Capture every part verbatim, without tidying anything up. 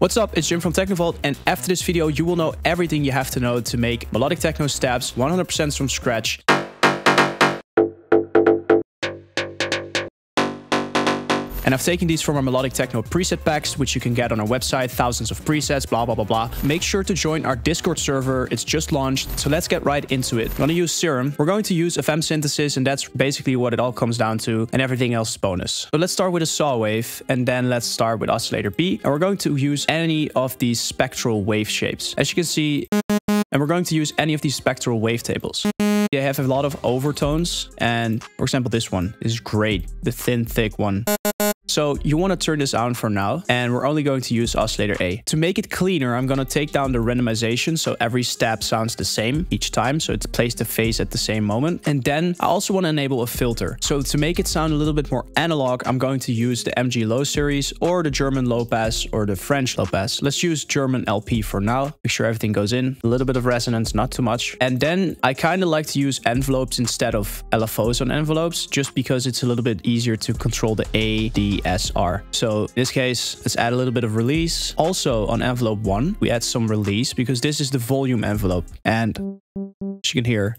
What's up, it's Jim from TechnoVault, and after this video you will know everything you have to know to make melodic techno stabs one hundred percent from scratch. And I've taken these from our melodic techno preset packs, which you can get on our website, thousands of presets, blah, blah, blah, blah. Make sure to join our Discord server. It's just launched. So let's get right into it. I'm going to use Serum. We're going to use F M synthesis, and that's basically what it all comes down to, and everything else is bonus. So let's start with a saw wave, and then let's start with oscillator B. And we're going to use any of these spectral wave shapes. As you can see, and we're going to use any of these spectral wavetables. They have a lot of overtones, and for example, this one is great. The thin, thick one. So you want to turn this on for now, and we're only going to use oscillator A. To make it cleaner, I'm going to take down the randomization so every stab sounds the same each time, so it plays the phase at the same moment. And then I also want to enable a filter. So to make it sound a little bit more analog, I'm going to use the M G low series or the German low pass or the French low pass. Let's use German L P for now. Make sure everything goes in. A little bit of resonance, not too much. And then I kind of like to use envelopes instead of L F Os on envelopes, just because it's a little bit easier to control the A, D, S R. So in this case, let's add a little bit of release. Also on envelope one, we add some release because this is the volume envelope. And as you can hear,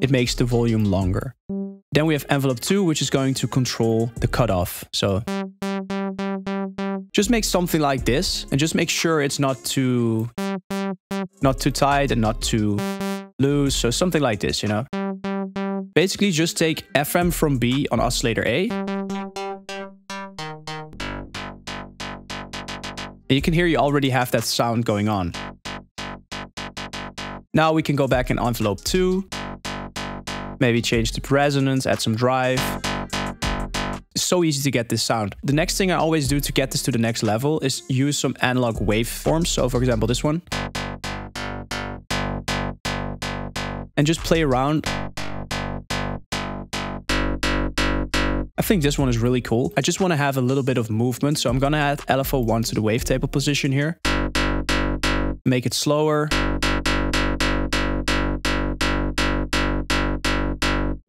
it makes the volume longer. Then we have envelope two, which is going to control the cutoff. So just make something like this, and just make sure it's not too, not too tight and not too loose. So something like this, you know. Basically just take F M from B on oscillator A. And you can hear you already have that sound going on. Now we can go back in envelope two, maybe change the resonance, add some drive. It's so easy to get this sound. The next thing I always do to get this to the next level is use some analog waveforms. So for example, this one. And just play around. I think this one is really cool. I just want to have a little bit of movement. So I'm going to add L F O one to the wavetable position here. Make it slower.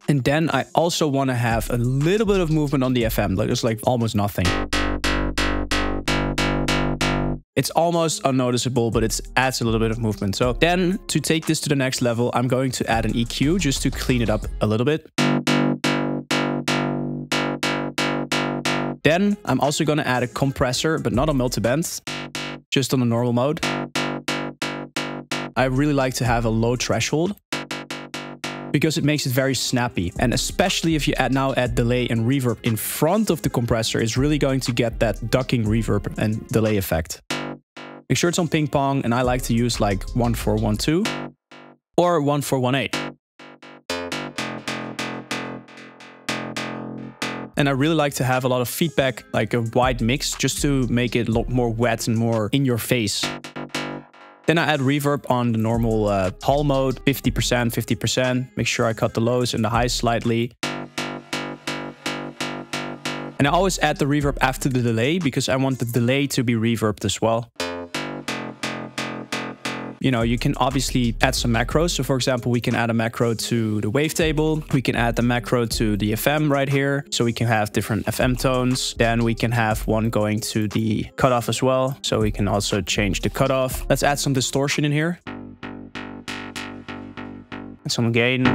And then I also want to have a little bit of movement on the F M. Like, it's like almost nothing. It's almost unnoticeable, but it adds a little bit of movement. So then to take this to the next level, I'm going to add an E Q just to clean it up a little bit. Then I'm also going to add a compressor, but not on multiband, just on the normal mode. I really like to have a low threshold because it makes it very snappy. And especially if you add now add delay and reverb in front of the compressor, it's really going to get that ducking reverb and delay effect. Make sure it's on ping pong, and I like to use like one four one two or one four one eight. And I really like to have a lot of feedback, like a wide mix, just to make it a lot more wet and more in your face. Then I add reverb on the normal uh, hall mode, fifty percent, fifty percent. Make sure I cut the lows and the highs slightly. And I always add the reverb after the delay because I want the delay to be reverbed as well. You know, you can obviously add some macros. So for example, we can add a macro to the wavetable. We can add the macro to the F M right here. So we can have different F M tones. Then we can have one going to the cutoff as well. So we can also change the cutoff. Let's add some distortion in here. And some gain.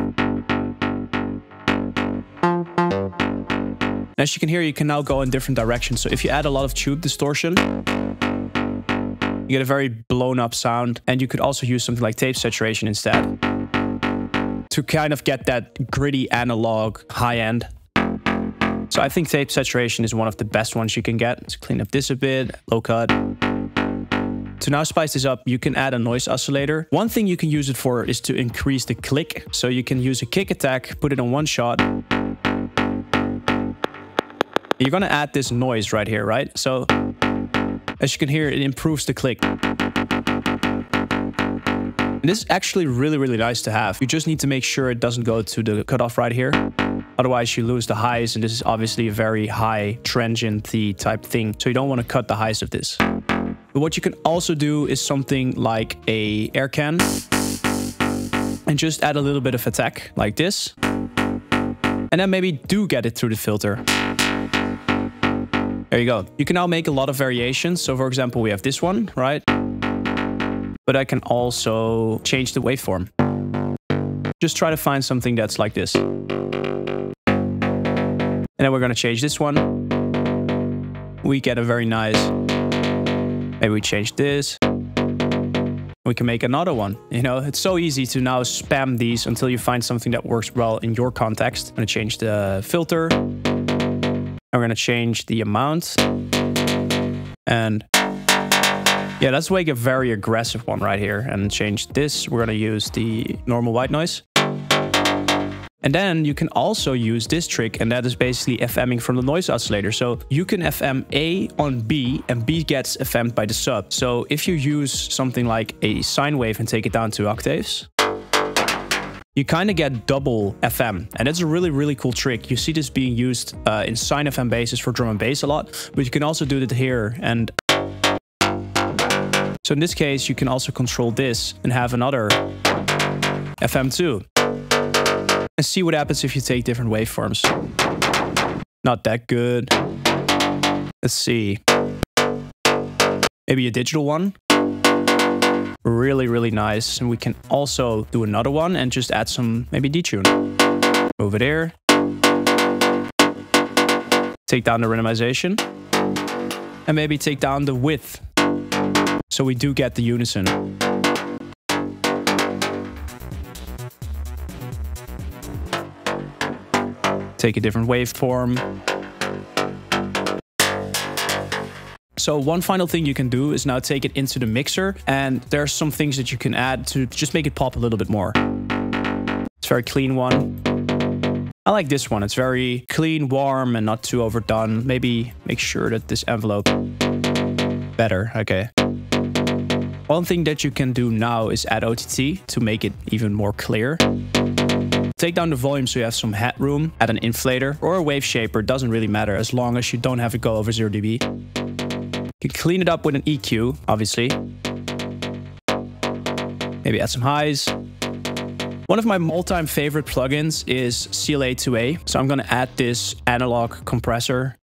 And as you can hear, you can now go in different directions. So if you add a lot of tube distortion, you get a very blown up sound, and you could also use something like tape saturation instead to kind of get that gritty analog high end. So I think tape saturation is one of the best ones you can get. Let's clean up this a bit, low cut. To now spice this up, you can add a noise oscillator. One thing you can use it for is to increase the click. So you can use a kick attack, put it on one shot. You're gonna add this noise right here, right? So as you can hear, it improves the click. And this is actually really, really nice to have. You just need to make sure it doesn't go to the cutoff right here. Otherwise, you lose the highs, and this is obviously a very high transienty type thing. So you don't want to cut the highs of this. But what you can also do is something like a air can, and just add a little bit of attack like this. And then maybe do get it through the filter. There you go. You can now make a lot of variations. So for example, we have this one, right? But I can also change the waveform. Just try to find something that's like this. And then we're going to change this one. We get a very nice... Maybe we change this. We can make another one. You know, it's so easy to now spam these until you find something that works well in your context. I'm going to change the filter. I'm going to change the amount. And... yeah, let's make a very aggressive one right here and change this. We're going to use the normal white noise. And then you can also use this trick, and that is basically FMing from the noise oscillator. So you can F M A on B, and B gets F M'd by the sub. So if you use something like a sine wave and take it down to octaves, you kind of get double F M. And that's a really, really cool trick. You see this being used uh, in sine F M basses for drum and bass a lot, but you can also do it here. And so in this case, you can also control this and have another F M two. And see what happens if you take different waveforms. Not that good. Let's see. Maybe a digital one. Really, really nice. And we can also do another one and just add some, maybe detune. Move it here. Take down the randomization. And maybe take down the width. So we do get the unison. Take a different waveform. So one final thing you can do is now take it into the mixer, and there are some things that you can add to just make it pop a little bit more. It's a very clean one. I like this one. It's very clean, warm, and not too overdone. Maybe make sure that this envelope better. Okay. One thing that you can do now is add O T T to make it even more clear. Take down the volume so you have some headroom, add an inflator or a wave shaper, doesn't really matter as long as you don't have it go over zero D B. You can clean it up with an E Q, obviously. Maybe add some highs. One of my all-time favorite plugins is C L A two A. So I'm going to add this analog compressor.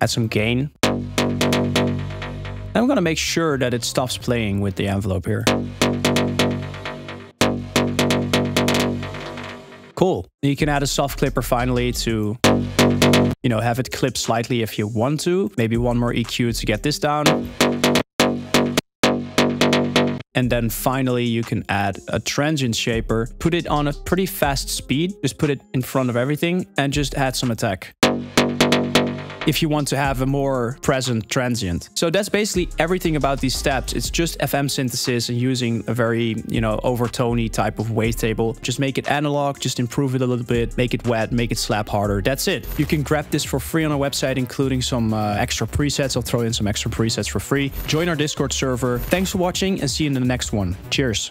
Add some gain. I'm going to make sure that it stops playing with the envelope here. Cool. You can add a soft clipper finally to, you know, have it clip slightly if you want to. Maybe one more E Q to get this down. And then finally, you can add a transient shaper. Put it on a pretty fast speed. Just put it in front of everything and just add some attack. If you want to have a more present transient. So that's basically everything about these steps. It's just F M synthesis and using a very, you know, overtone-y type of wavetable. Just make it analog, just improve it a little bit, make it wet, make it slap harder. That's it. You can grab this for free on our website, including some uh, extra presets. I'll throw in some extra presets for free. Join our Discord server. Thanks for watching and see you in the next one. Cheers.